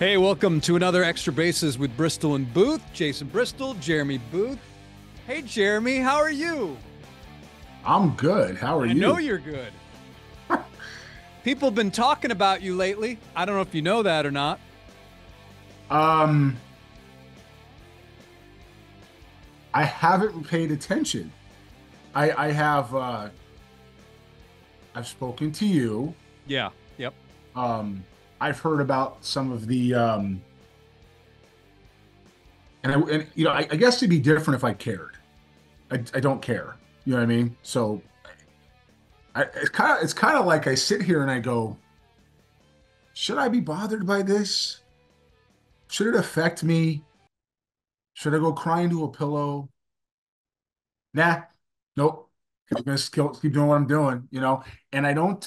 Hey, welcome to another Extra Bases with Bristol and Booth. Jason Bristol, Jeremy Booth. Hey, Jeremy, how are you? I'm good. How are you? I know you're good. People have been talking about you lately. I don't know if you know that or not. I haven't paid attention. I've spoken to you. Yeah. Yep. I've heard about some of the, and you know, I guess it'd be different if I cared. I don't care. You know what I mean? So it's kind of like I sit here and I go, should I be bothered by this? Should it affect me? Should I go crying to a pillow? Nah, nope. I'm going to keep doing what I'm doing, you know? And I don't,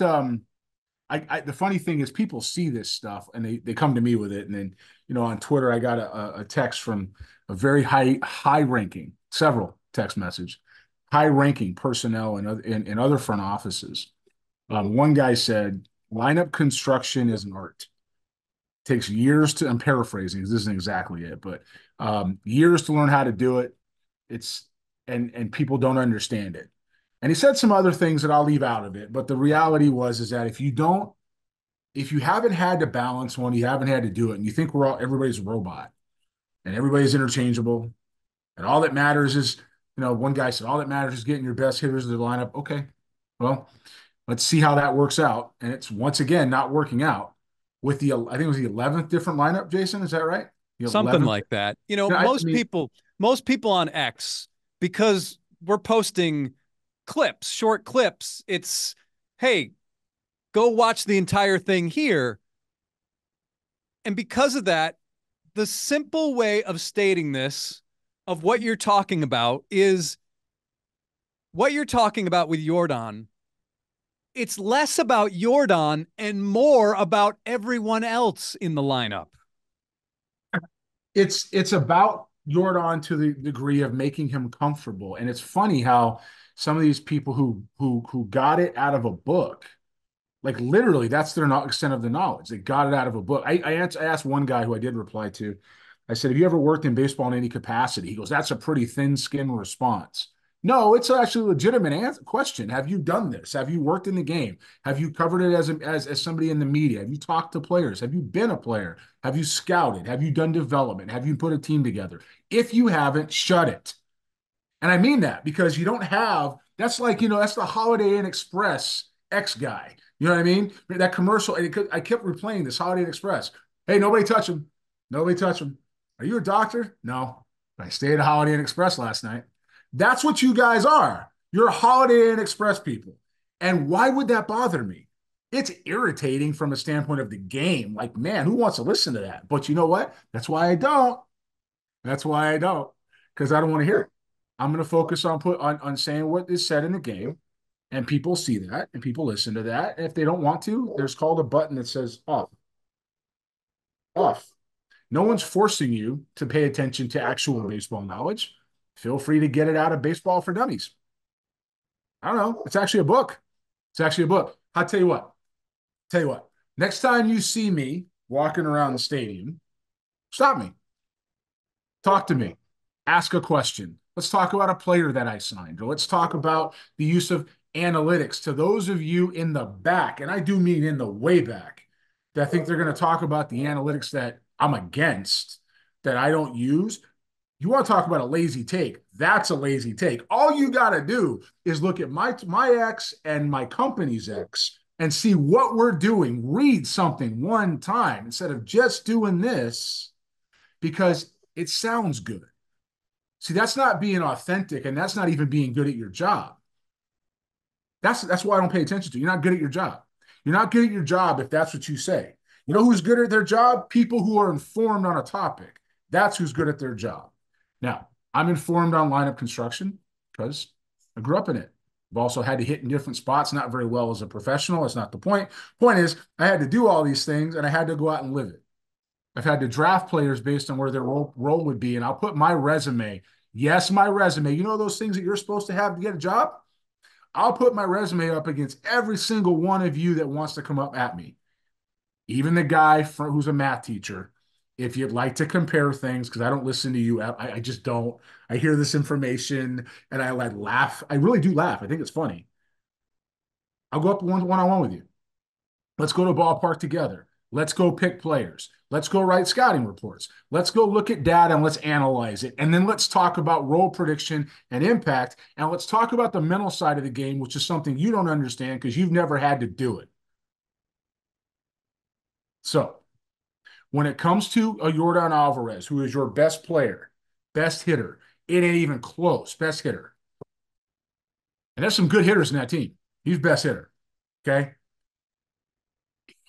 the funny thing is people see this stuff and they come to me with it. And then, you know, on Twitter, I got a text from a very high ranking, several text message, high ranking personnel and other front offices. One guy said, lineup construction is an art. Takes years to, I'm paraphrasing, this isn't exactly it, but years to learn how to do it. It's, and people don't understand it. And he said some other things that I'll leave out of it. But the reality is that if you haven't had to balance one, you haven't had to do it. And you think everybody's a robot and everybody's interchangeable. And all that matters is, you know, one guy said, all that matters is getting your best hitters in the lineup. Okay, well, let's see how that works out. And it's once again, not working out with the, I think it was the 11th different lineup, Jason, is that right? Something like that. You know, most people on X, because we're posting clips, short clips, it's, hey, go watch the entire thing here. And because of that, the simple way of stating this, of what you're talking about, is what you're talking about with Yordan. It's less about Yordan and more about everyone else in the lineup. It's about Yordan to the degree of making him comfortable. And it's funny how some of these people who got it out of a book, like literally, that's their extent of the knowledge. They got it out of a book. I asked one guy who I did reply to. I said, have you ever worked in baseball in any capacity? He goes, that's a pretty thin-skinned response. No, it's actually a legitimate question. Have you done this? Have you worked in the game? Have you covered it as somebody in the media? Have you talked to players? Have you been a player? Have you scouted? Have you done development? Have you put a team together? If you haven't, shut it. And I mean that because you don't have, that's like, you know, that's the Holiday Inn Express X guy. You know what I mean? That commercial, and I kept replaying this Holiday Inn Express. Hey, nobody touch him. Nobody touch him. Are you a doctor? No. I stayed at Holiday Inn Express last night. That's what you guys are. You're Holiday Inn Express people. And why would that bother me? It's irritating from a standpoint of the game. Like, man, who wants to listen to that? But you know what? That's why I don't. That's why I don't. Because I don't want to hear it. I'm going to focus on saying what is said in the game, and people see that, and people listen to that. And if they don't want to, there's called a button that says off. Off. No one's forcing you to pay attention to actual baseball knowledge. Feel free to get it out of Baseball for Dummies. I don't know. It's actually a book. It's actually a book. I'll tell you what. Next time you see me walking around the stadium, stop me. Talk to me. Ask a question. Let's talk about a player that I signed. Let's talk about the use of analytics. To those of you in the back, and I do mean in the way back, that think they're going to talk about the analytics that I'm against, that I don't use, you want to talk about a lazy take. That's a lazy take. All you got to do is look at my X and my company's X and see what we're doing. Read something one time instead of just doing this because it sounds good. See, that's not being authentic, and that's not even being good at your job. That's why I don't pay attention to you. You're not good at your job. You're not good at your job if that's what you say. You know who's good at their job? People who are informed on a topic. That's who's good at their job. Now, I'm informed on lineup construction because I grew up in it. I've also had to hit in different spots, not very well as a professional. That's not the point. Point is, I had to do all these things, and I had to go out and live it. I've had to draft players based on where their role would be, and I'll put my resume. Yes, my resume. You know those things that you're supposed to get a job? I'll put my resume up against every single one of you that wants to come up at me. even the guy who's a math teacher, if you'd like to compare things, because I don't listen to you, I just don't. I hear this information and I laugh. I really do laugh. I think it's funny. I'll go up one-on-one with you. Let's go to a ballpark together. Let's go pick players. Let's go write scouting reports. Let's go look at data and let's analyze it. And then let's talk about role prediction and impact. And let's talk about the mental side of the game, which is something you don't understand because you've never had to do it. So when it comes to a Yordan Alvarez, who is your best player, best hitter, it ain't even close, best hitter. And there's some good hitters in that team. He's best hitter, okay?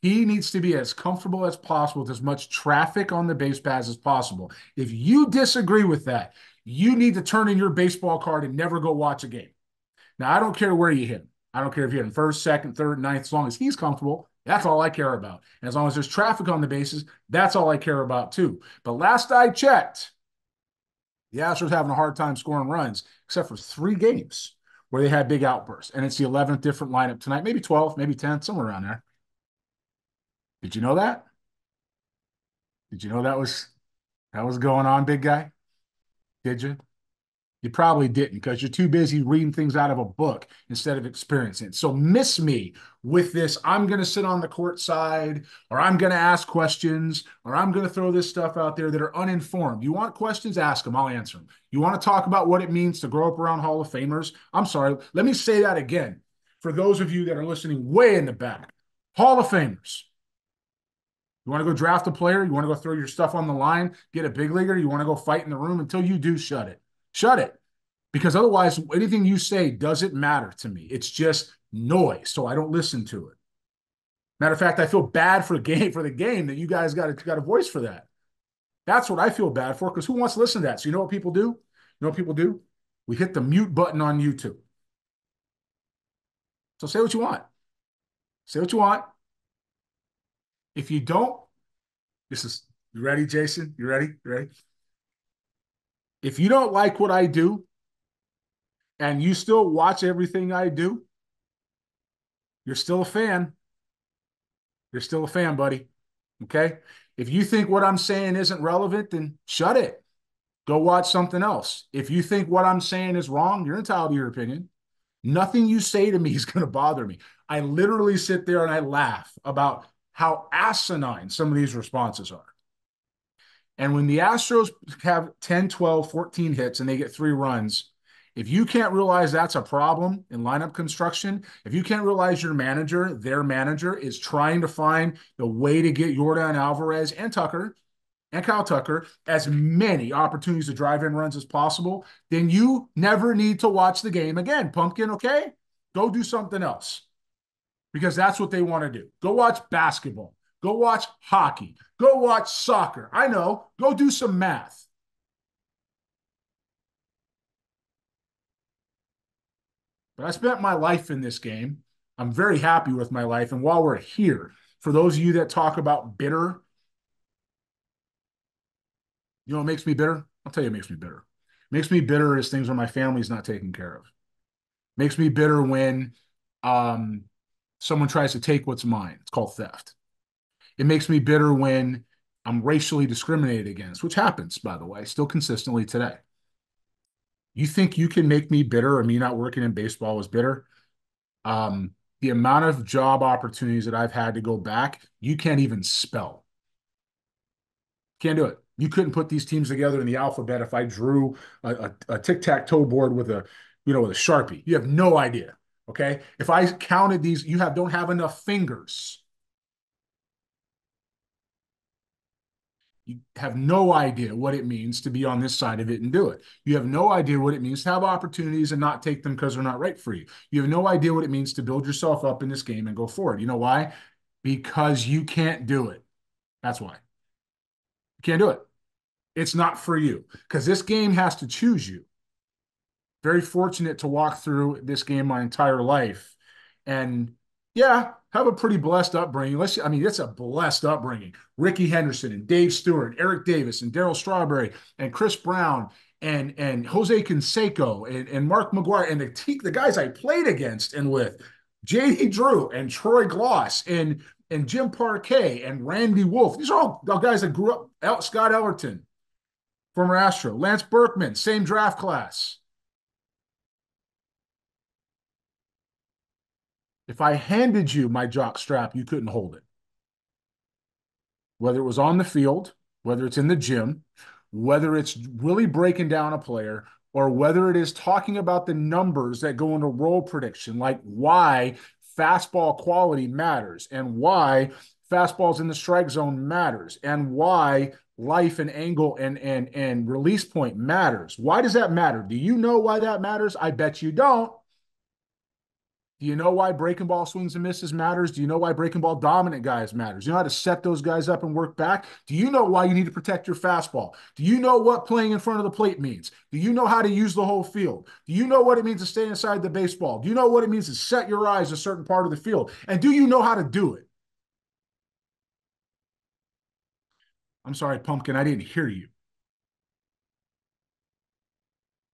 He needs to be as comfortable as possible with as much traffic on the base paths as possible. If you disagree with that, you need to turn in your baseball card and never go watch a game. Now, I don't care where you hit him. I don't care if you hit him first, second, third, ninth, as long as he's comfortable. That's all I care about. And as long as there's traffic on the bases, that's all I care about too. But last I checked, the Astros having a hard time scoring runs, except for 3 games where they had big outbursts. And it's the 11th different lineup tonight, maybe 12th, maybe 10th, somewhere around there. Did you know that? Did you know that was going on, big guy? Did you? You probably didn't because you're too busy reading things out of a book instead of experiencing it. So miss me with this, I'm going to sit on the court side, or I'm going to ask questions, or I'm going to throw this stuff out there that are uninformed. You want questions? Ask them. I'll answer them. You want to talk about what it means to grow up around Hall of Famers? I'm sorry. Let me say that again. For those of you that are listening way in the back, Hall of Famers. You want to go draft a player? You want to go throw your stuff on the line, get a big leaguer? You want to go fight in the room? Until you do, shut it. Shut it. Because otherwise, anything you say doesn't matter to me. It's just noise, so I don't listen to it. Matter of fact, I feel bad for the game that you guys got a voice for that. That's what I feel bad for, because who wants to listen to that? So you know what people do? You know what people do? We hit the mute button on YouTube. So say what you want. Say what you want. If you don't, you ready, Jason? You ready? You ready? If you don't like what I do and you still watch everything I do, you're still a fan. You're still a fan, buddy. Okay? If you think what I'm saying isn't relevant, then shut it. Go watch something else. If you think what I'm saying is wrong, you're entitled to your opinion. Nothing you say to me is going to bother me. I literally sit there and I laugh about how asinine some of these responses are. And when the Astros have 10, 12, 14 hits and they get 3 runs, if you can't realize that's a problem in lineup construction, if you can't realize your manager, their manager, is trying to find the way to get Yordan Alvarez and Tucker and Kyle Tucker as many opportunities to drive in runs as possible, then you never need to watch the game again. Pumpkin, okay? Go do something else. Because that's what they want to do. Go watch basketball. Go watch hockey. Go watch soccer. I know. Go do some math. But I spent my life in this game. I'm very happy with my life. And while we're here, for those of you that talk about bitter, you know what makes me bitter? I'll tell you what makes me bitter. It makes me bitter is things where my family's not taken care of. It makes me bitter when someone tries to take what's mine. It's called theft. It makes me bitter when I'm racially discriminated against, which happens, by the way, still consistently today. You think you can make me bitter, or me not working in baseball was bitter? The amount of job opportunities that I've had to go back, you can't even spell. Can't do it. You couldn't put these teams together in the alphabet if I drew a tic-tac-toe board with a Sharpie. You have no idea. Okay, if I counted these, don't have enough fingers. You have no idea what it means to be on this side of it and do it. You have no idea what it means to have opportunities and not take them because they're not right for you. You have no idea what it means to build yourself up in this game and go forward. You know why? Because you can't do it. That's why. You can't do it. It's not for you because this game has to choose you. Very fortunate to walk through this game my entire life and, yeah, have a pretty blessed upbringing. It's a blessed upbringing. Ricky Henderson and Dave Stewart, Eric Davis and Daryl Strawberry and Chris Brown and Jose Canseco and Mark McGwire and the guys I played against and with. J.D. Drew and Troy Gloss and Jim Parquet and Randy Wolf. These are all guys that grew up. Scott Ellerton, former Astro. Lance Berkman, same draft class. If I handed you my jock strap, you couldn't hold it. Whether it was on the field, whether it's in the gym, whether it's really breaking down a player, or whether it is talking about the numbers that go into role prediction, like why fastball quality matters and why fastballs in the strike zone matters and why life and angle and release point matters. Why does that matter? Do you know why that matters? I bet you don't. Do you know why breaking ball swings and misses matters? Do you know why breaking ball dominant guys matters? Do you know how to set those guys up and work back? Do you know why you need to protect your fastball? Do you know what playing in front of the plate means? Do you know how to use the whole field? Do you know what it means to stay inside the baseball? Do you know what it means to set your eyes a certain part of the field? And do you know how to do it? I'm sorry, Pumpkin, I didn't hear you.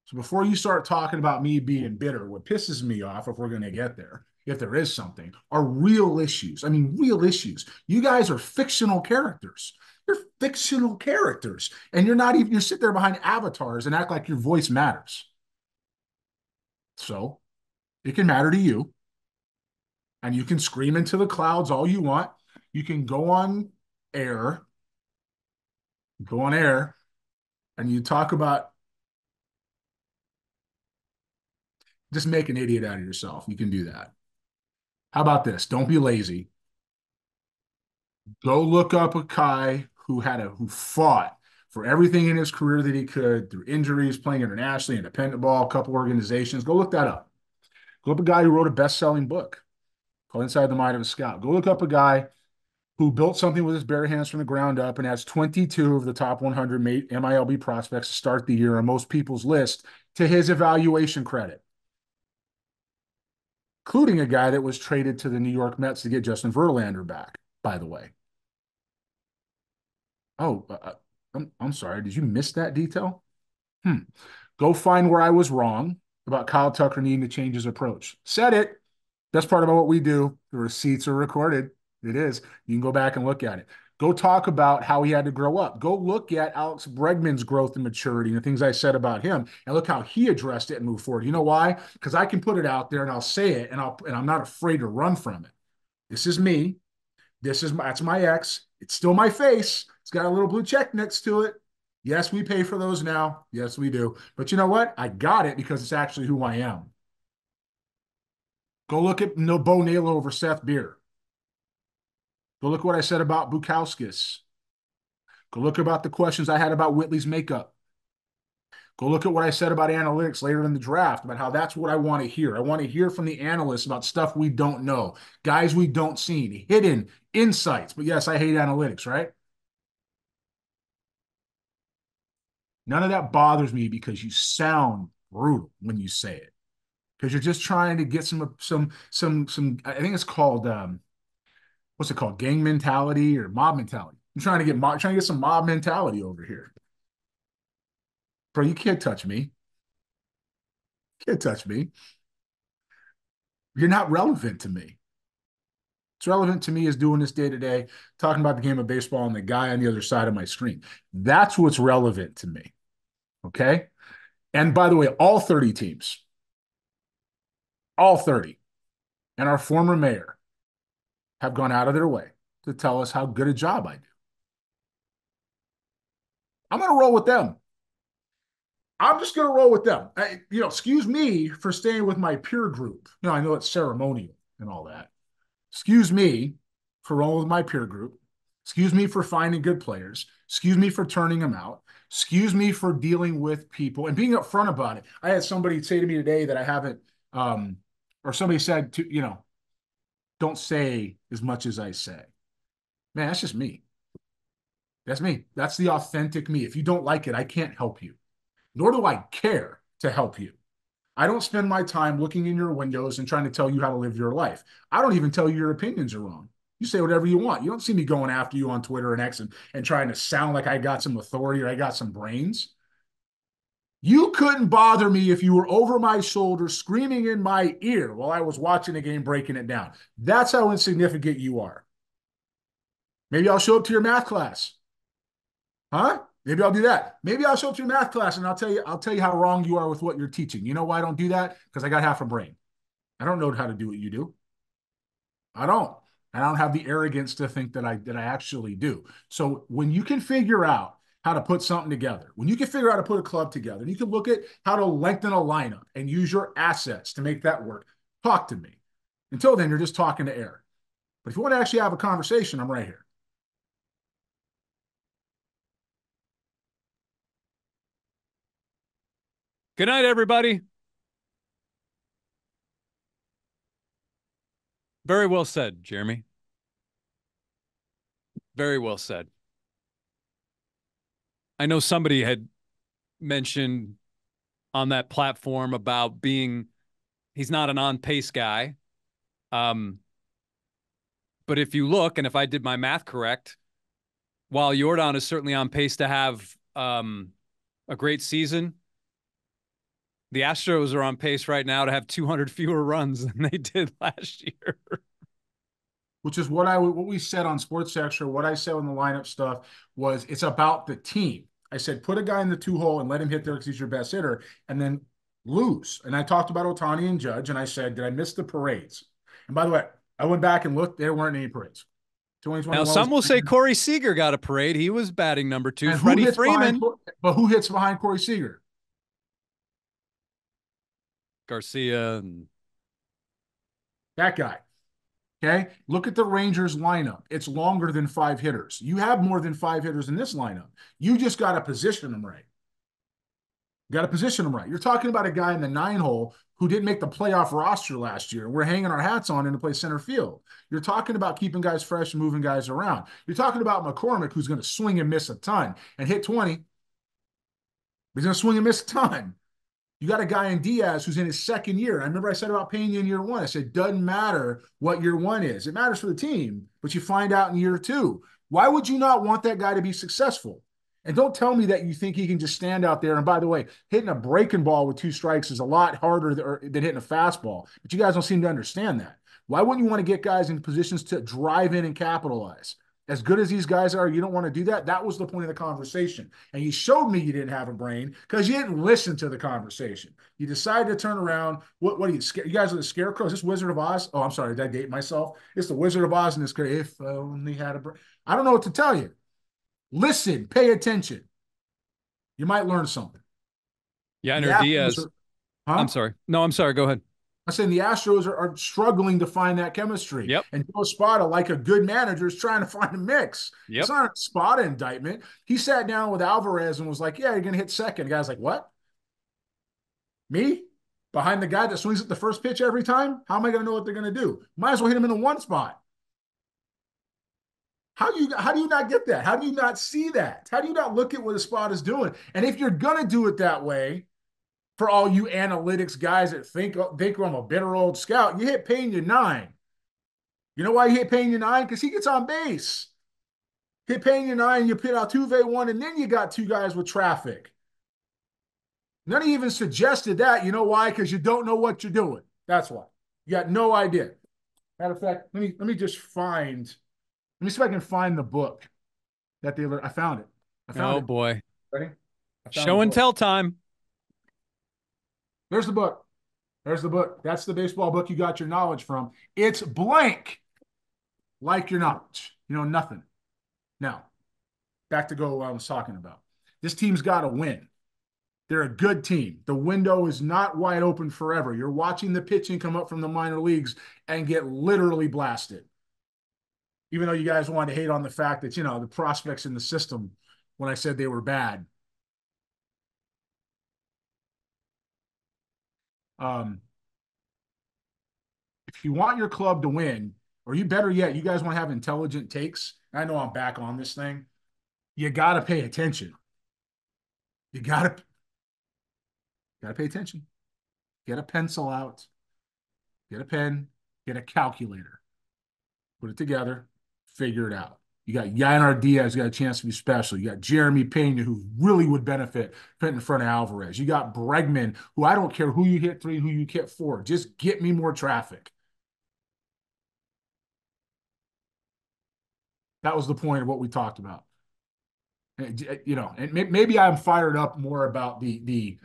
So before you start talking about me being bitter, what pisses me off, if we're going to get there, if there is something, are real issues. I mean, real issues. You guys are fictional characters. You're fictional characters. And you're not even, you sit there behind avatars and act like your voice matters. So it can matter to you. And you can scream into the clouds all you want. You can go on air, and you talk about, just make an idiot out of yourself. You can do that. How about this? Don't be lazy. Go look up a guy who fought for everything in his career that he could through injuries, playing internationally, independent ball, a couple organizations. Go look that up. Go look up a guy who wrote a best-selling book called Inside the Mind of a Scout. Go look up a guy who built something with his bare hands from the ground up and has 22 of the top 100 MILB prospects to start the year on most people's list to his evaluation credit, including a guy that was traded to the New York Mets to get Justin Verlander back, by the way. Oh, I'm sorry. Did you miss that detail? Go find where I was wrong about Kyle Tucker needing to change his approach. Said it. That's part about what we do. The receipts are recorded. It is. You can go back and look at it. Go talk about how he had to grow up. Go look at Alex Bregman's growth and maturity and the things I said about him, and look how he addressed it and moved forward. You know why? Because I can put it out there and I'll say it, and I'm not afraid to run from it. This is me. That's my ex. It's still my face. It's got a little blue check next to it. Yes, we pay for those now. Yes, we do. But you know what? I got it because it's actually who I am. Go look at Bo Naylor over Seth Beer. Go look what I said about Bukowskis. Go look about the questions I had about Whitley's makeup. Go look at what I said about analytics later in the draft, about how that's what I want to hear. I want to hear from the analysts about stuff we don't know, guys we don't see, hidden insights. But yes, I hate analytics, right? None of that bothers me because you sound brutal when you say it, because you're just trying to get some I think it's called, what's it called? Gang mentality or mob mentality? I'm trying to get some mob mentality over here. Bro, you can't touch me. You can't touch me. You're not relevant to me. What's relevant to me is doing this day-to-day, talking about the game of baseball and the guy on the other side of my screen. That's what's relevant to me, okay? And by the way, all 30 teams, all 30, and our former mayor, have gone out of their way to tell us how good a job I do. I'm going to roll with them. I'm just going to roll with them. Excuse me for staying with my peer group. I know it's ceremonial and all that. Excuse me for rolling with my peer group. Excuse me for finding good players. Excuse me for turning them out. Excuse me for dealing with people and being upfront about it. I had somebody say to me today that I haven't, or somebody said to, don't say as much as I say. Man, that's just me. That's me. That's the authentic me. If you don't like it, I can't help you. Nor do I care to help you. I don't spend my time looking in your windows and trying to tell you how to live your life. I don't even tell you your opinions are wrong. You say whatever you want. You don't see me going after you on Twitter and X and trying to sound like I got some authority or I got some brains. You couldn't bother me if you were over my shoulder screaming in my ear while I was watching a game, breaking it down. That's how insignificant you are. Maybe I'll show up to your math class. Huh? Maybe I'll do that. Maybe I'll show up to your math class and I'll tell you how wrong you are with what you're teaching. You know why I don't do that? Because I got half a brain. I don't know how to do what you do. I don't. And I don't have the arrogance to think that I actually do. So when you can figure out how to put something together, when you can figure out how to put a club together, and you can look at how to lengthen a lineup and use your assets to make that work, talk to me. Until then, you're just talking to air. But if you want to actually have a conversation, I'm right here. Good night, everybody. Very well said, Jeremy. Very well said. I know somebody had mentioned on that platform about he's not an on-pace guy. But if you look, and if I did my math correct, while Yordan is certainly on pace to have a great season, the Astros are on pace right now to have 200 fewer runs than they did last year. Which is what we said on Sports Extra, what I said on the lineup stuff was it's about the team. I said, put a guy in the two hole and let him hit there because he's your best hitter and then lose. And I talked about Ohtani and Judge and I said, did I miss the parades? And by the way, I went back and looked, there weren't any parades. Now some will say Corey Seager got a parade. He was batting number 2. Freddie Freeman. But who hits behind Corey Seager? Garcia. And that guy. Okay, look at the Rangers lineup. It's longer than 5 hitters. You have more than 5 hitters in this lineup. You just got to position them right. You got to position them right. You're talking about a guy in the 9-hole who didn't make the playoff roster last year. We're hanging our hats on him to play center field. You're talking about keeping guys fresh and moving guys around. You're talking about McCormick, who's going to swing and miss a ton and hit 20. He's going to swing and miss a ton. You got a guy in Diaz who's in his second year. I remember I said about Pena in year 1. I said, doesn't matter what year 1 is. It matters for the team, but you find out in year 2. Why would you not want that guy to be successful? And don't tell me that you think he can just stand out there. And by the way, hitting a breaking ball with 2 strikes is a lot harder than hitting a fastball. But you guys don't seem to understand that. Why wouldn't you want to get guys in positions to drive in and capitalize? As good as these guys are, you don't want to do that. That was the point of the conversation. And you showed me you didn't have a brain because you didn't listen to the conversation. You decided to turn around. What are you, you guys are the scarecrows? Is this Wizard of Oz? Oh, I'm sorry. Did I date myself? It's the Wizard of Oz and this guy. If I only had a brain. I don't know what to tell you. Listen, pay attention. You might learn something. Yeah, and Diaz. Huh? I'm sorry. No, I'm sorry. Go ahead. I'm saying the Astros are struggling to find that chemistry. Yep. And Joe Spada, like a good manager, is trying to find a mix. Yep. It's not a Spada indictment. He sat down with Alvarez and was like, yeah, you're going to hit second. The guy's like, what? Me? Behind the guy that swings at the first pitch every time? How am I going to know what they're going to do? Might as well hit him in the one spot. How do you not get that? How do you not see that? How do you not look at what a Spada's doing? And if you're going to do it that way, for all you analytics guys that think I'm a bitter old scout, you hit Pena 9. You know why you hit Pena 9? Because he gets on base. Hit Pena 9, you hit Altuve 1, and then you got 2 guys with traffic. None of you even suggested that. You know why? Because you don't know what you're doing. That's why. You got no idea. Matter of fact, let me just find. Let me see if I can find the book that they learned. I found it. Oh, boy. Ready? Show and tell time. There's the book. There's the book. That's the baseball book you got your knowledge from. It's blank, like your knowledge. You know, nothing. Now, back to what I was talking about. This team's got to win. They're a good team. The window is not wide open forever. You're watching the pitching come up from the minor leagues and get literally blasted. Even though you guys wanted to hate on the fact that, you know, the prospects in the system, when I said they were bad. If you want your club to win, or you better yet, you guys want to have intelligent takes. I know I'm back on this thing. You got to pay attention. You got to pay attention. Get a pencil out, get a pen, get a calculator, put it together, figure it out. You got Yanard Diaz, got a chance to be special. You got Jeremy Pena, who really would benefit in front of Alvarez. You got Bregman, who I don't care who you hit three, who you hit four. Just get me more traffic. That was the point of what we talked about. You know, and maybe I'm fired up more about the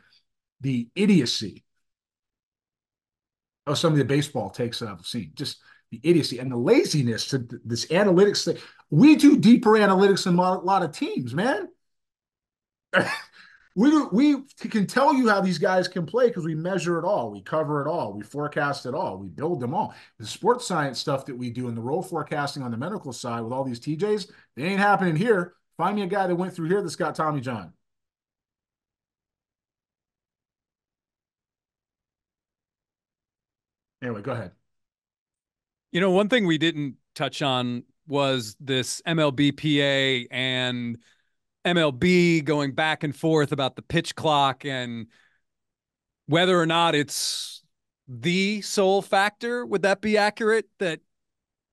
idiocy of some of the baseball takes that I've seen. Just the idiocy and the laziness to this analytics thing. We do deeper analytics than a lot of teams, man. We can tell you how these guys can play because we measure it all. We cover it all. We forecast it all. We build them all. The sports science stuff that we do and the role forecasting on the medical side with all these TJs, they ain't happening here. Find me a guy that went through here that's got Tommy John. Anyway, go ahead. You know, one thing we didn't touch on was this MLBPA and MLB going back and forth about the pitch clock and whether or not it's the sole factor. Would that be accurate, that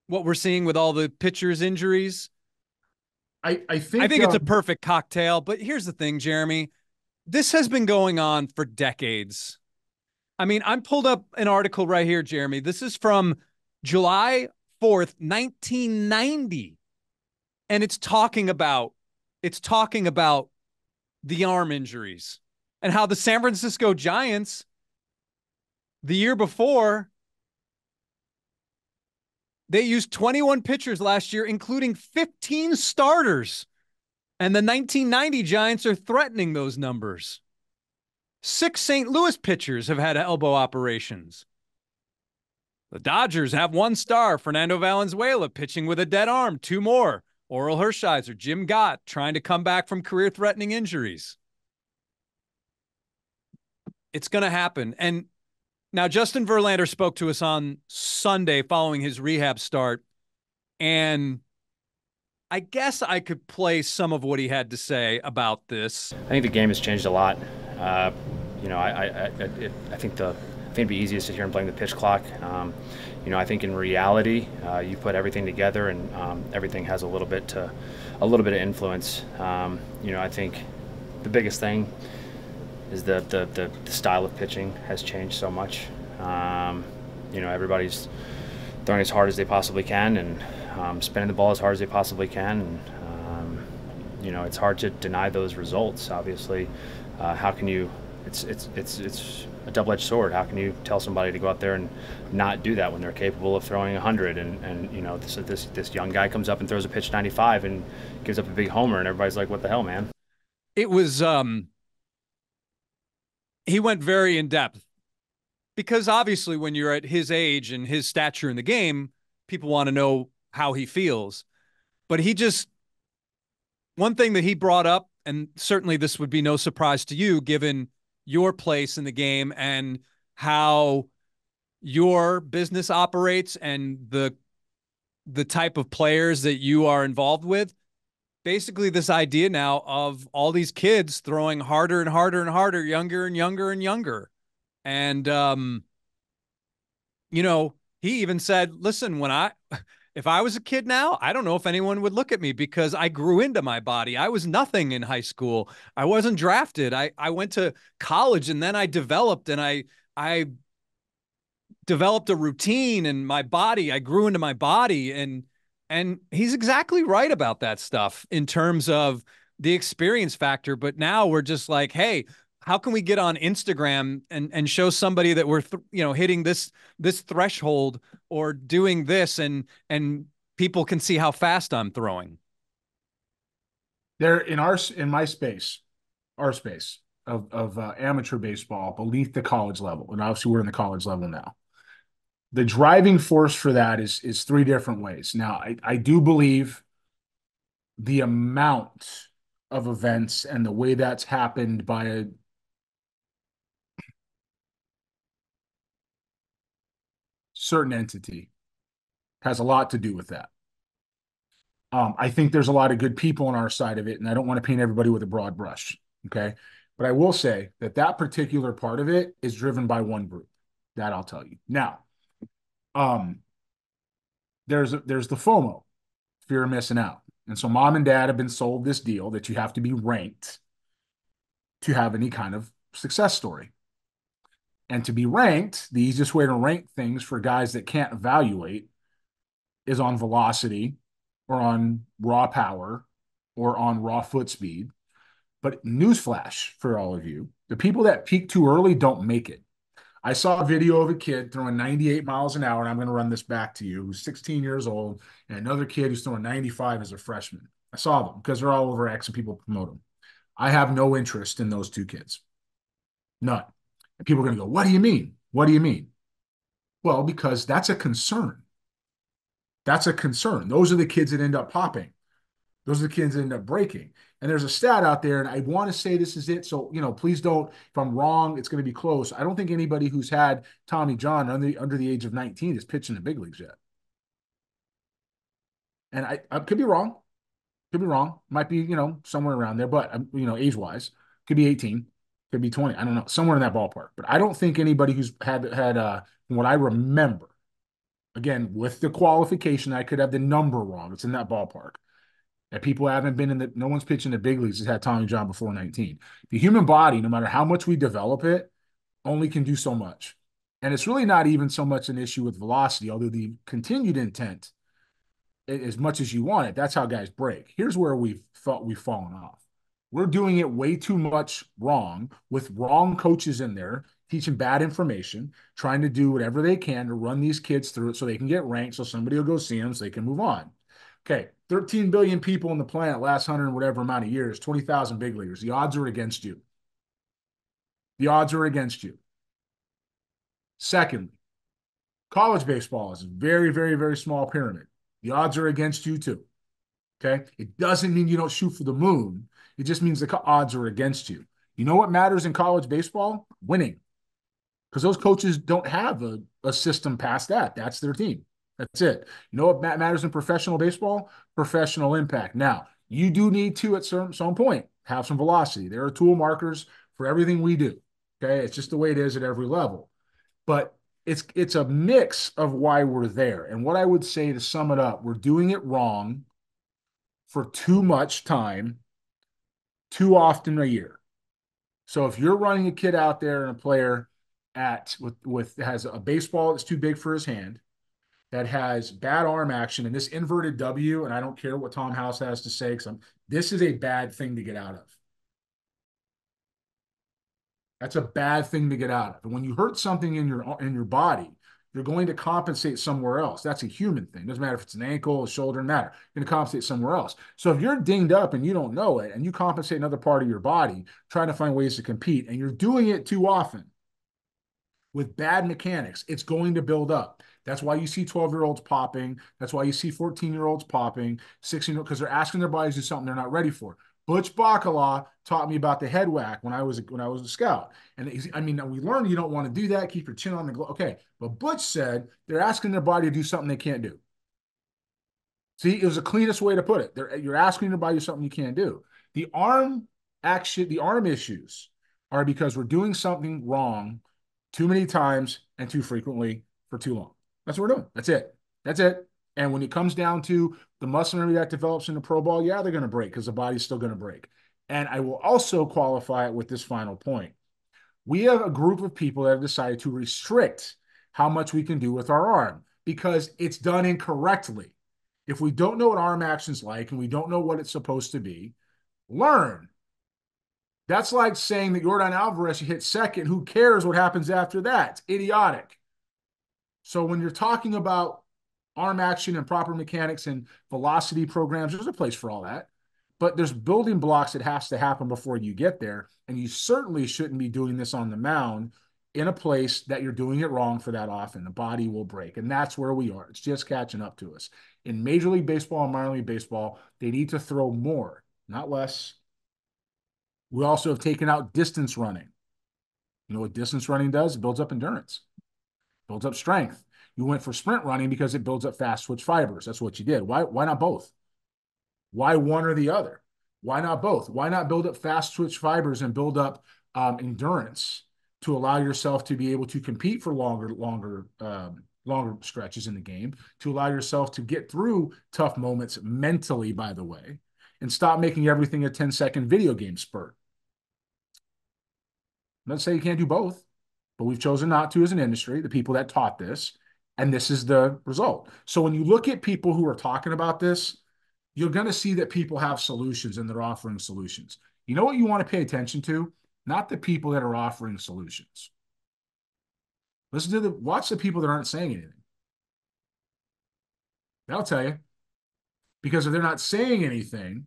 what we're seeing with all the pitchers' injuries? I think it's a perfect cocktail, but here's the thing, Jeremy. This has been going on for decades. I mean, I'm pulled up an article right here, Jeremy. This is from July 4th, 1990. And it's talking about the arm injuries and how the San Francisco Giants the year before, they used 21 pitchers last year, including 15 starters. And the 1990 Giants are threatening those numbers. 6 St. Louis pitchers have had elbow operations. The Dodgers have 1 star, Fernando Valenzuela, pitching with a dead arm. 2 more, Oral Hershiser, Jim Gott, trying to come back from career-threatening injuries. It's going to happen. And now, Justin Verlander spoke to us on Sunday following his rehab start, and I guess I could play some of what he had to say about this. I think the game has changed a lot. You know, I think it'd be easy to sit here and blame the pitch clock. You know, I think in reality, you put everything together, and everything has a little bit of influence. You know, I think the biggest thing is the style of pitching has changed so much. You know, everybody's throwing as hard as they possibly can and spinning the ball as hard as they possibly can. And, you know, it's hard to deny those results, obviously. How can you, it's a double-edged sword. How can you tell somebody to go out there and not do that when they're capable of throwing 100? And you know, this young guy comes up and throws a pitch 95 and gives up a big homer, and everybody's like, what the hell, man? It was... He went very in-depth because obviously when you're at his age and his stature in the game, people want to know how he feels. But he just, one thing that he brought up, and certainly this would be no surprise to you given your place in the game and how your business operates and the type of players that you are involved with, basically this idea now of all these kids throwing harder and harder and harder, younger and younger and younger. And, you know, he even said, listen, if I was a kid now, I don't know if anyone would look at me because I grew into my body. I was nothing in high school. I wasn't drafted. I went to college and then I developed and I developed a routine and my body, I grew into my body. And he's exactly right about that stuff in terms of the experience factor. But now we're just like, hey, how can we get on Instagram and show somebody that we're, you know, hitting this threshold or doing this and people can see how fast I'm throwing. There in our space of amateur baseball beneath the college level. And obviously we're in the college level now. The driving force for that is 3 different ways. Now, I do believe the amount of events and the way that's happened by a certain entity has a lot to do with that. I think there's a lot of good people on our side of it, and I don't want to paint everybody with a broad brush, okay? But I will say that particular part of it is driven by one group. That I'll tell you. Now, there's the FOMO, fear of missing out. And so mom and dad have been sold this deal that you have to be ranked to have any kind of success story. And to be ranked, the easiest way to rank things for guys that can't evaluate is on velocity or on raw power or on raw foot speed. But newsflash for all of you, the people that peak too early don't make it. I saw a video of a kid throwing 98 miles an hour, and I'm going to run this back to you, who's 16 years old, and another kid who's throwing 95 as a freshman. I saw them because they're all over X and people promote them. I have no interest in those two kids. None. And people are going to go, what do you mean? What do you mean? Well, because that's a concern. That's a concern. Those are the kids that end up popping. Those are the kids that end up breaking. And there's a stat out there, and I want to say this is it. So, you know, please don't, if I'm wrong, it's going to be close. I don't think anybody who's had Tommy John under the age of 19 is pitching the big leagues yet. And I could be wrong. Could be wrong. Might be, you know, somewhere around there, but, you know, age-wise. Could be 18. Could be 20. I don't know. Somewhere in that ballpark. But I don't think anybody who's had from what I remember, again, with the qualification, I could have the number wrong. It's in that ballpark. That people haven't been in the, no one's pitching the big leagues has had Tommy John before 19. The human body, no matter how much we develop it, only can do so much. And it's really not even so much an issue with velocity, although the continued intent, as much as you want it, that's how guys break. Here's where we've thought we've fallen off. We're doing it way too much wrong with wrong coaches in there, teaching bad information, trying to do whatever they can to run these kids through it so they can get ranked, so somebody will go see them so they can move on. Okay, 13 billion people on the planet last 100 and whatever amount of years, 20,000 big leaguers. The odds are against you. The odds are against you. Secondly, college baseball is a very, very, very small pyramid. The odds are against you too, okay? It doesn't mean you don't shoot for the moon. It just means the odds are against you. You know what matters in college baseball? Winning. Because those coaches don't have a system past that. That's their team. That's it. You know what matters in professional baseball? Professional impact. Now, you do need to, at some point, have some velocity. There are tool markers for everything we do, okay? It's just the way it is at every level. But it's a mix of why we're there. And what I would say to sum it up, we're doing it wrong for too much time, too often a year. So if you're running a kid out there and a player has a baseball that's too big for his hand, that has bad arm action, and this inverted W, and I don't care what Tom House has to say, because this is a bad thing to get out of. That's a bad thing to get out of. And when you hurt something in your body, you're going to compensate somewhere else. That's a human thing. It doesn't matter if it's an ankle, a shoulder, doesn't matter. You're going to compensate somewhere else. So if you're dinged up and you don't know it, and you compensate another part of your body, trying to find ways to compete, and you're doing it too often with bad mechanics, it's going to build up. That's why you see 12-year-olds popping. That's why you see 14-year-olds popping, 16-year-olds, because they're asking their bodies to do something they're not ready for. Butch Bacala taught me about the head whack when I was a scout. And I mean, we learned you don't want to do that. Keep your chin on the globe. Okay, but Butch said they're asking their body to do something they can't do. See, it was the cleanest way to put it. You're asking your body to do something you can't do. The arm issues are because we're doing something wrong too many times and too frequently for too long. That's what we're doing. That's it. That's it. And when it comes down to the muscle memory that develops in the pro ball, yeah, they're going to break because the body's still going to break. And I will also qualify it with this final point. We have a group of people that have decided to restrict how much we can do with our arm because it's done incorrectly. If we don't know what arm action's like and we don't know what it's supposed to be, learn. That's like saying that Yordan Alvarez hit second. Who cares what happens after that? It's idiotic. So when you're talking about arm action and proper mechanics and velocity programs, there's a place for all that. But there's building blocks that has to happen before you get there. And you certainly shouldn't be doing this on the mound in a place that you're doing it wrong for that often. The body will break. And that's where we are. It's just catching up to us. In Major League Baseball and Minor League Baseball, they need to throw more, not less. We also have taken out distance running. You know what distance running does? It builds up endurance. Builds up strength. You went for sprint running because it builds up fast switch fibers. That's what you did. Why not both? Why one or the other? Why not both? Why not build up fast switch fibers and build up endurance to allow yourself to be able to compete for longer longer stretches in the game, to allow yourself to get through tough moments mentally, by the way, and stop making everything a 10-second video game spurt. Not to say you can't do both, but we've chosen not to as an industry, the people that taught this, and this is the result. So when you look at people who are talking about this, you're going to see that people have solutions and they're offering solutions. You know what you want to pay attention to? Not the people that are offering solutions. Listen to watch the people that aren't saying anything. That'll tell you. Because if they're not saying anything,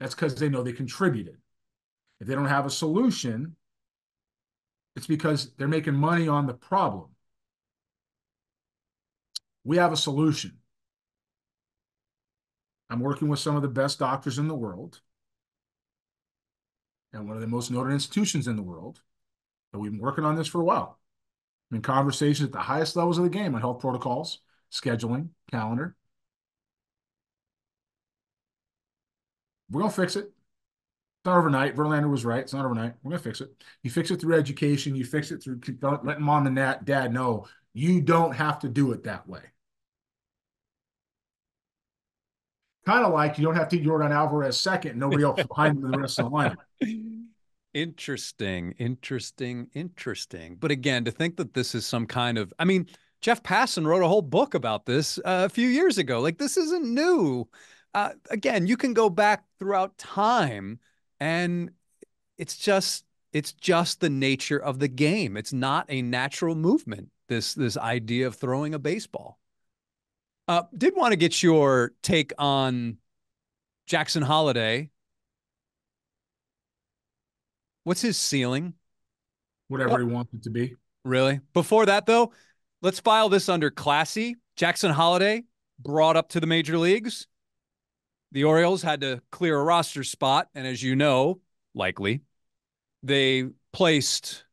that's because they know they contributed. If they don't have a solution, it's because they're making money on the problem. We have a solution. I'm working with some of the best doctors in the world and one of the most noted institutions in the world. And we've been working on this for a while. I'm in conversations at the highest levels of the game on health protocols, scheduling, calendar. We're going to fix it. It's not overnight. Verlander was right. It's not overnight. We're going to fix it. You fix it through education. You fix it through letting mom and dad know you don't have to do it that way. Kind of like you don't have to Yordan Alvarez second, nobody else behind him the rest of the lineup. Interesting. But again, to think that this is some kind of, I mean, Jeff Passan wrote a whole book about this a few years ago. Like, this isn't new. Again, you can go back throughout time, and it's just the nature of the game. It's not a natural movement, this idea of throwing a baseball. Did want to get your take on Jackson Holliday. What's his ceiling? Whatever he wants it to be. Really? Before that, though, let's file this under classy. Jackson Holliday brought up to the major leagues. The Orioles had to clear a roster spot, and as you know, likely, they placed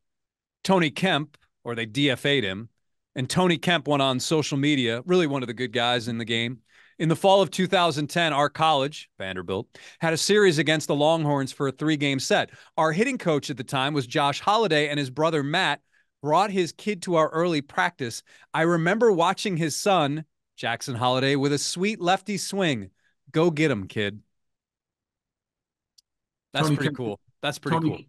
Tony Kemp, or they DFA'd him. And Tony Kemp went on social media, really one of the good guys in the game. In the fall of 2010, our college, Vanderbilt, had a series against the Longhorns for a 3-game set. Our hitting coach at the time was Josh Holliday, and his brother Matt brought his kid to our early practice. I remember watching his son, Jackson Holliday, with a sweet lefty swing. Go get him, kid. That's Tony pretty Kemp, cool. That's pretty Tony, cool.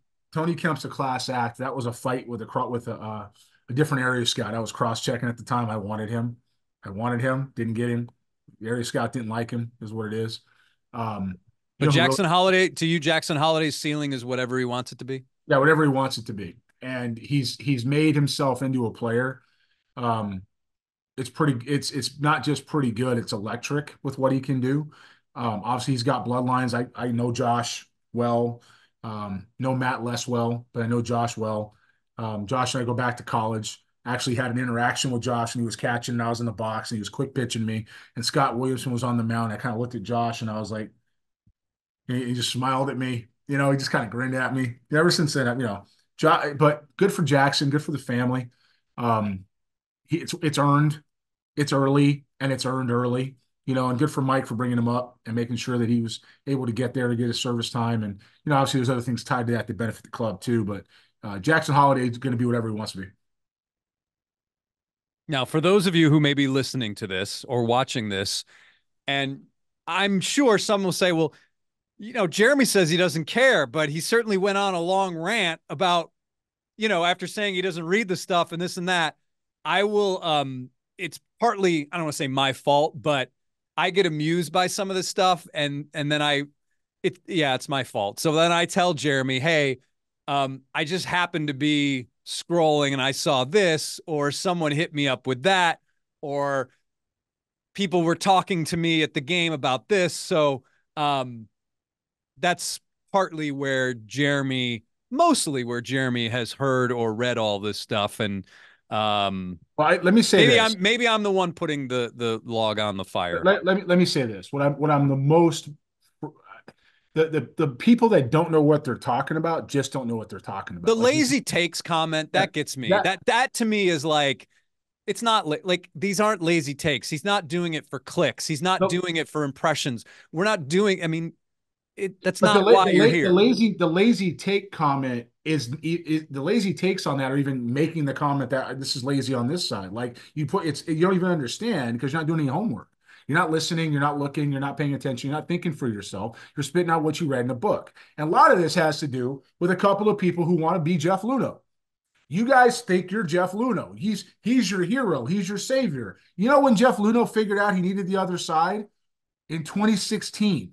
Tony Kemp's a class act. That was a fight with a different area scout. I was cross-checking at the time. I wanted him. Didn't get him. The area scout didn't like him is what it is. But Jackson Holliday, to you, Jackson Holliday's ceiling is whatever he wants it to be? Yeah, whatever he wants it to be. And he's made himself into a player. It's not just pretty good. It's electric with what he can do. Obviously, he's got bloodlines. I know Josh well. Know Matt less well, but I know Josh well. Josh and I go back to college. Actually had an interaction with Josh, and he was catching, and I was in the box, and he was quick pitching me. And Scott Williamson was on the mound. I kind of looked at Josh, and I was like, he just smiled at me. You know, he just kind of grinned at me. Ever since then, Josh, but good for Jackson, good for the family. It's earned. It's early, and it's earned early. And good for Mike for bringing him up and making sure that he was able to get there to get his service time. And, obviously there's other things tied to that that benefit the club too, but Jackson Holliday is going to be whatever he wants to be. Now, for those of you who may be listening to this or watching this, and I'm sure some will say, well, Jeremy says he doesn't care, but he certainly went on a long rant about, after saying he doesn't read the stuff and this and that. I will, it's partly, I don't want to say my fault, but I get amused by some of this stuff. And then it's my fault. So then I tell Jeremy, hey, I just happened to be scrolling and I saw this, or someone hit me up with that, or people were talking to me at the game about this. So that's partly mostly where Jeremy has heard or read all this stuff. And let me say, maybe I'm the one putting the log on the fire. Let me say this. What I'm the people that don't know what they're talking about just don't know what they're talking about. The lazy takes comment that gets me. That to me is like, it's not like these aren't lazy takes. He's not doing it for clicks. He's not doing it for impressions. We're not doing. I mean, that's not why you're here. The lazy take comment is the lazy takes on that, or even making the comment that this is lazy on this side. Like, you put you don't even understand because you're not doing any homework. You're not listening, you're not looking, you're not paying attention, you're not thinking for yourself. You're spitting out what you read in a book. And a lot of this has to do with a couple of people who want to be Jeff Luhnow. You guys think you're Jeff Luhnow. He's your hero. He's your savior. You know when Jeff Luhnow figured out he needed the other side? In 2016.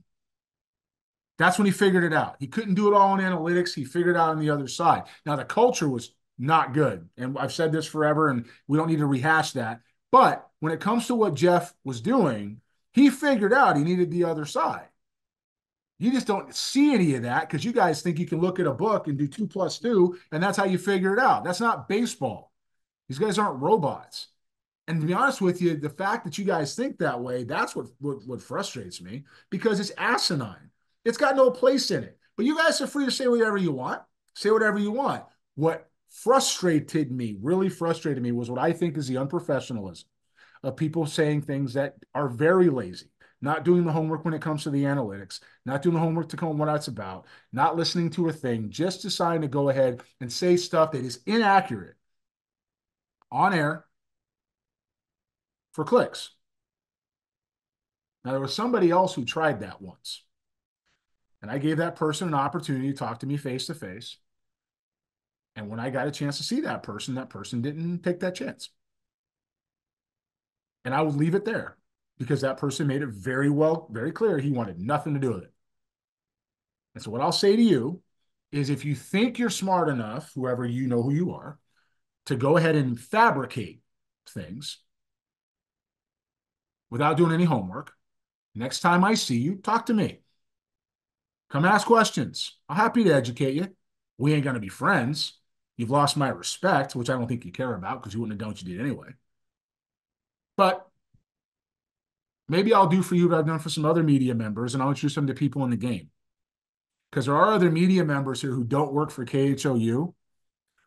That's when he figured it out. He couldn't do it all in analytics. He figured it out on the other side. Now, the culture was not good. And I've said this forever, and we don't need to rehash that. But when it comes to what Jeff was doing, he figured out he needed the other side. You just don't see any of that because you guys think you can look at a book and do 2 plus 2, and that's how you figure it out. That's not baseball. These guys aren't robots. And to be honest with you, the fact that you guys think that way, that's what frustrates me, because it's asinine. It's got no place in it. But you guys are free to say whatever you want. Say whatever you want. What frustrated me, really frustrated me, was what I think is the unprofessionalism of people saying things that are very lazy, not doing the homework when it comes to the analytics, not doing the homework to come what it's about, not listening to a thing, just deciding to go ahead and say stuff that is inaccurate on air for clicks. Now, there was somebody else who tried that once. And I gave that person an opportunity to talk to me face-to-face. And when I got a chance to see that person didn't take that chance. And I would leave it there because that person made it very well, very clear he wanted nothing to do with it. And so what I'll say to you is, if you think you're smart enough, whoever you know who you are, to go ahead and fabricate things without doing any homework, next time I see you, talk to me. Come ask questions. I'm happy to educate you. We ain't going to be friends. You've lost my respect, which I don't think you care about because you wouldn't have done what you did anyway. But maybe I'll do for you what I've done for some other media members, and I'll introduce them to people in the game. Because there are other media members here who don't work for KHOU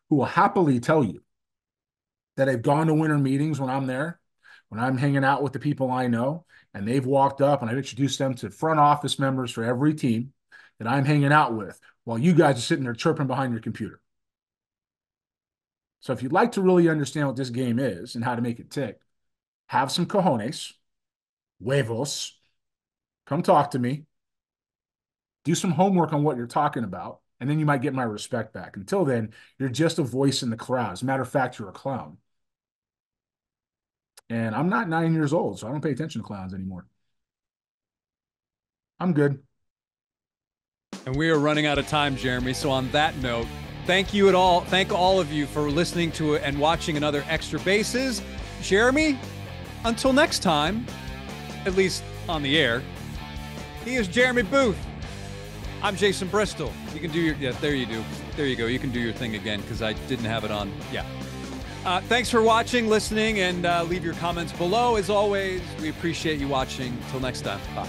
who will happily tell you that they've gone to winter meetings when I'm there, when I'm hanging out with the people I know, and they've walked up and I've introduced them to front office members for every team that I'm hanging out with while you guys are sitting there chirping behind your computer. So if you'd like to really understand what this game is and how to make it tick, have some cojones, huevos, come talk to me, do some homework on what you're talking about, and then you might get my respect back. Until then, you're just a voice in the crowd. As a matter of fact, you're a clown. And I'm not 9 years old, so I don't pay attention to clowns anymore. I'm good. And we are running out of time, Jeremy. So on that note, thank you all. Thank all of you for listening to and watching another Extra Bases. Jeremy, until next time, at least on the air, he is Jeremy Booth. I'm Jason Bristol. You can do your, yeah, there you do. There you go. You can do your thing again because I didn't have it on. Yeah. Thanks for watching, listening, and leave your comments below. As always, we appreciate you watching. Till next time. Bye.